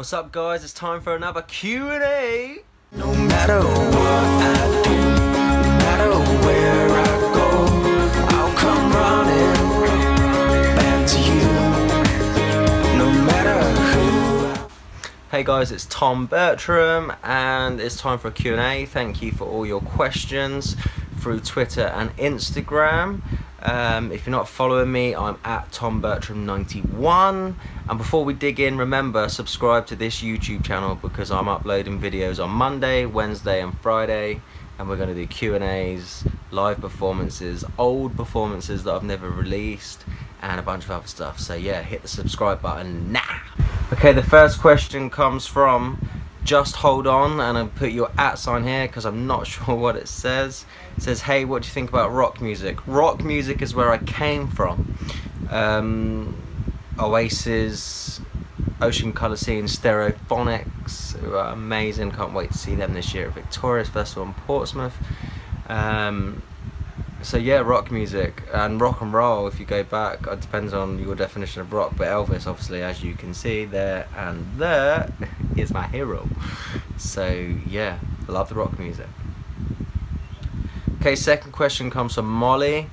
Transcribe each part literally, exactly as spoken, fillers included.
What's up, guys? It's time for another Q and A. No matter what I do, no matter where I go, I'll come running back to you, no matter who. Hey guys, it's Tom Bertram and it's time for a Q and A. Thank you for all your questions through Twitter and Instagram. Um, if you're not following me, I'm at Tom Bertram ninety-one, and before we dig in, remember, subscribe to this YouTube channel because I'm uploading videos on Monday, Wednesday and Friday, and we're going to do Q and A's, live performances, old performances that I've never released, and a bunch of other stuff. So yeah, hit the subscribe button now. Okay, the first question comes from Just Hold On, and I'll put your at sign here because I'm not sure what it says. It says, hey, what do you think about rock music? Rock music is where I came from. Um, Oasis, Ocean Colour Scene, Stereophonics, who are amazing. Can't wait to see them this year at Victorious Festival in Portsmouth. Um, so yeah, rock music and rock and roll, if you go back, it depends on your definition of rock, but Elvis, obviously, as you can see there and there, is my hero. So yeah, love the rock music. Okay, second question comes from Molly,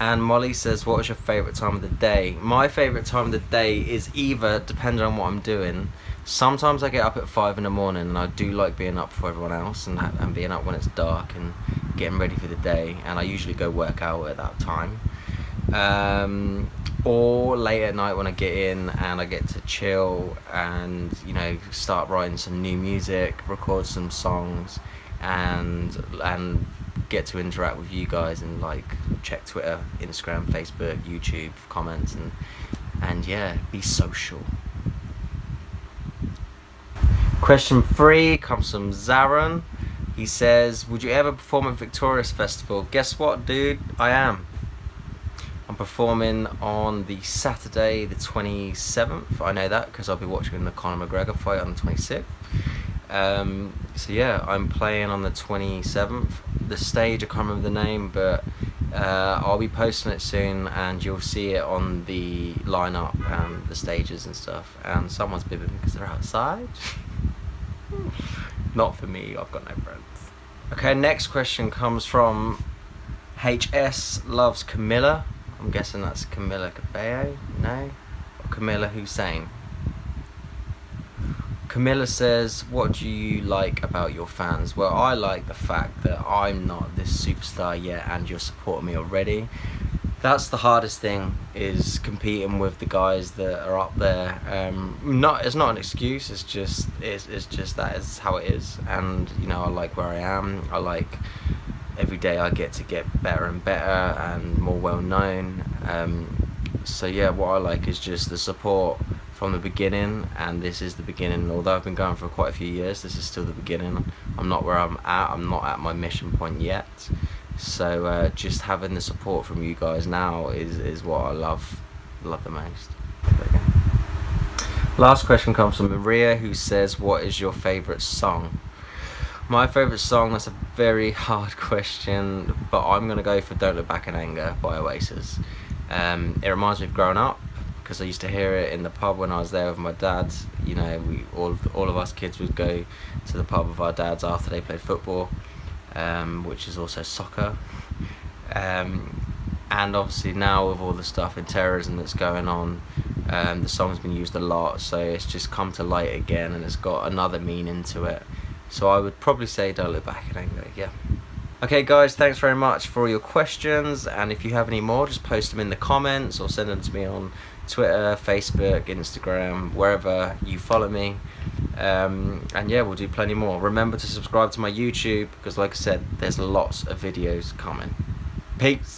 and Molly says, what is your favourite time of the day? My favourite time of the day is either, depending on what I'm doing, sometimes I get up at five in the morning, and I do like being up for everyone else, and, and being up when it's dark, and getting ready for the day, and I usually go work out at that time. Um, or late at night when I get in and I get to chill and, you know, start writing some new music, record some songs, and and get to interact with you guys and like check Twitter, Instagram, Facebook, YouTube comments, and and yeah, be social. Question three comes from Zaran. He says, would you ever perform at Victorious Festival? Guess what, dude? I am. I'm performing on the Saturday the twenty-seventh. I know that because I'll be watching the Conor McGregor fight on the twenty-sixth. Um, so yeah, I'm playing on the twenty-seventh. The stage, I can't remember the name, but uh, I'll be posting it soon and you'll see it on the lineup and the stages and stuff. And someone's bibbing because they're outside. Not for me, I've got no friends. Okay, next question comes from H S Loves Camilla. I'm guessing that's Camilla Cabello, no? Or Camilla Hussein. Camilla says, what do you like about your fans? Well, I like the fact that I'm not this superstar yet and you're supporting me already. That's the hardest thing, is competing with the guys that are up there. Um, not, it's not an excuse, it's just, it's, it's just that is how it is. And you know, I like where I am. I like every day I get to get better and better and more well known. Um, so yeah, what I like is just the support from the beginning, and this is the beginning. Although I've been going for quite a few years, this is still the beginning. I'm not where I'm at, I'm not at my mission point yet. So uh, just having the support from you guys now is, is what I love, love the most. Last question comes from Maria, who says, what is your favourite song? My favourite song, that's a very hard question, but I'm going to go for Don't Look Back in Anger by Oasis. Um, it reminds me of growing up, because I used to hear it in the pub when I was there with my dad. You know, we, all, of, all of us kids would go to the pub with our dads after they played football. Um, which is also soccer, um, and obviously now with all the stuff in terrorism that's going on, um, the song's been used a lot, so it's just come to light again and it's got another meaning to it. So I would probably say Don't Look Back in Anger, yeah. Okay guys, thanks very much for all your questions, and if you have any more, just post them in the comments or send them to me on Twitter, Facebook, Instagram, wherever you follow me. Um, and yeah, we'll do plenty more. Remember to subscribe to my YouTube because, like I said, there's lots of videos coming. Peace.